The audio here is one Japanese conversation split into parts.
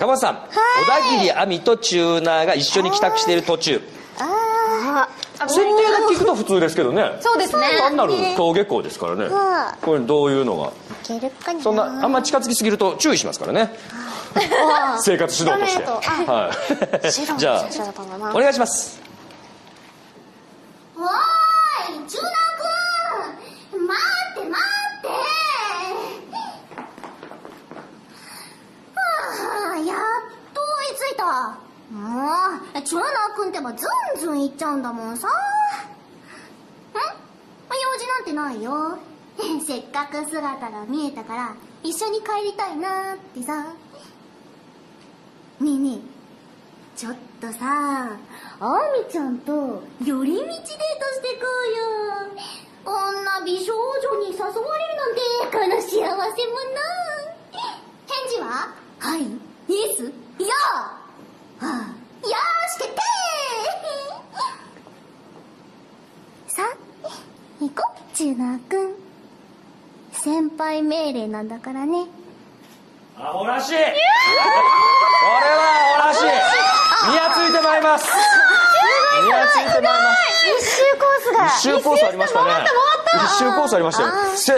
鎌田さん、小田切亜美とチューナーが一緒に帰宅している途中、設定だけ聞くと普通ですけどね。そうですね、単なる登下校ですからね。これどういうのがそんなあんま近づきすぎると注意しますからね、生活指導として。はい、じゃあお願いします。おーいチューナーくん、待って待って。はあ、やっと追いついた。もうチューナーくんってばずんずん行っちゃうんだもんさ。ん、用事なんてないよ。せっかく姿が見えたから一緒に帰りたいなってさ。ねえねえ、ちょっとさ、あみちゃんと寄り道デートしてこうよ。こんな美少女に誘われるなんて、この幸せもな。返事ははい、イエス、いやー、はあ、よーし決定。さあ行こ、チューナーくん。先輩命令なんだからね。あ、おらしい。これはおらしい。ニヤついてまいります。ニヤついてまいります。一周コースありましたね。一周コースありましたよ。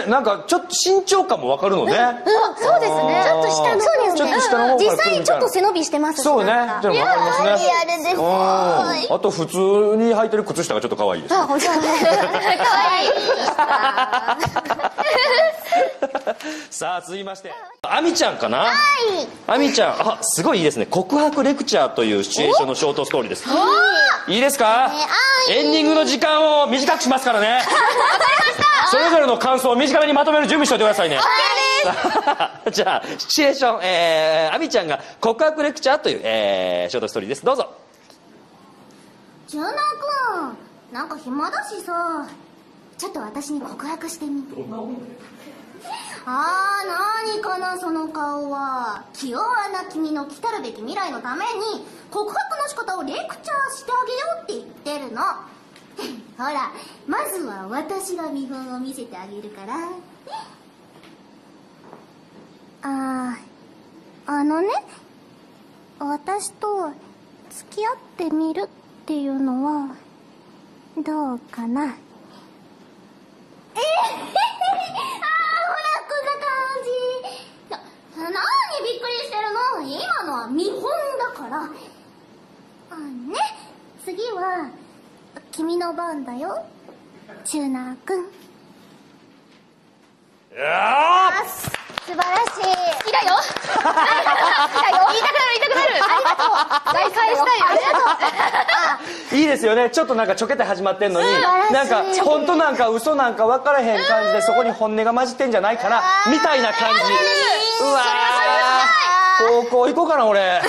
なんかちょっと身長感も分かるのね。そうですね、ちょっと下の方から来るみたいな。実際にちょっと背伸びしてますし。そうね、分かりますね。あと普通に履いてる靴下がちょっと可愛いです。可愛いさあ続きまして亜美ちゃんかな。亜美ちゃん、あ、すごいいいですね。告白レクチャーというシチュエーションのショートストーリーです。いいですか。エンディングの時間を短くしますからね。わかりました。それぞれの感想を短めにまとめる準備しておいてくださいね。OK です。じゃあシチュエーション、亜美ちゃんが告白レクチャーという、ショートストーリーです。どうぞ。ジュナ君、なんか暇だしさ、ちょっと私に告白してみて。あー、何かなその顔は。気弱な君の来たるべき未来のために告白の仕方をレクチャーしてあげようって言ってるの。ほら、まずは私が見本を見せてあげるから。あのね、私と付き合ってみるっていうのはどうかな。今のは見本だから。あんね、次は君の番だよ、チューナーくん。よーし、素晴らしい。好きだよ。言いたくなる。ありがとう。再会したいよ。いいですよね。ちょっとなんかちょけて始まってんのに、なんか本当なんか嘘なんか分からへん感じで、そこに本音が混じってんじゃないかなみたいな感じ。うわー、高校行こうかな俺。